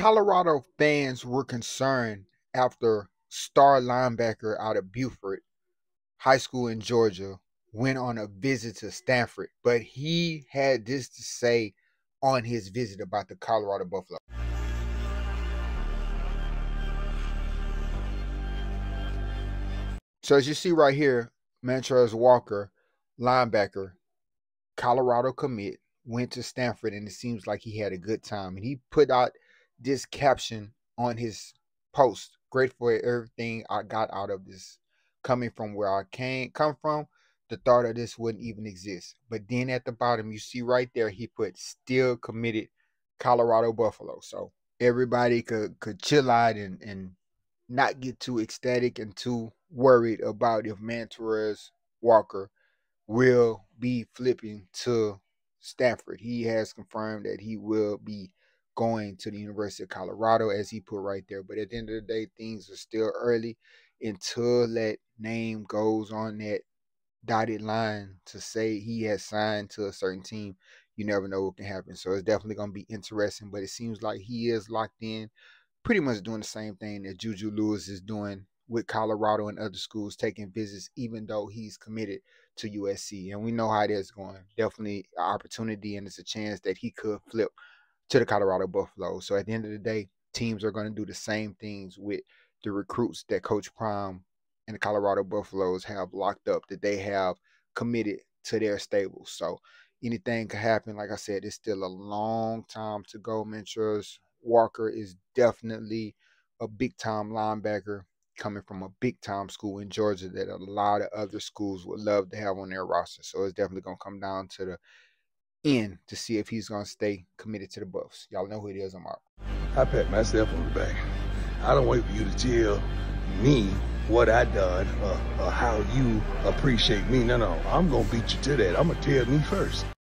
Colorado fans were concerned after star linebacker out of Buford High School in Georgia went on a visit to Stanford, but he had this to say on his visit about the Colorado Buffaloes. So as you see right here, Mantrez Walker, linebacker, Colorado commit, went to Stanford, and it seems like he had a good time. And he put out this caption on his post: "Grateful for everything I got out of this. Coming from where I come from, the thought of this wouldn't even exist." But then at the bottom, you see right there, he put "still committed, Colorado Buffalo." So everybody could chill out and not get too ecstatic and too worried about if Mantrez Walker will be flipping to Stanford. He has confirmed that he will be going to the University of Colorado, as he put right there. But at the end of the day, things are still early until that name goes on that dotted line to say he has signed to a certain team. You never know what can happen. So it's definitely going to be interesting, but it seems like he is locked in, pretty much doing the same thing that Juju Lewis is doing with Colorado and other schools, taking visits, even though he's committed to USC. And we know how that's going. Definitely an opportunity, and it's a chance that he could flip to the Colorado Buffaloes. So at the end of the day, teams are going to do the same things with the recruits that Coach Prime and the Colorado Buffaloes have locked up, that they have committed to their stables. So anything could happen. Like I said, it's still a long time to go. Mantrez Walker is definitely a big-time linebacker coming from a big-time school in Georgia that a lot of other schools would love to have on their roster. So it's definitely going to come down to the end to see if he's going to stay committed to the Buffs. Y'all know who it is. I'm out. I pat myself on the back. I don't wait for you to tell me what I done or how you appreciate me. No, I'm going to beat you to that. I'm going to tell me first.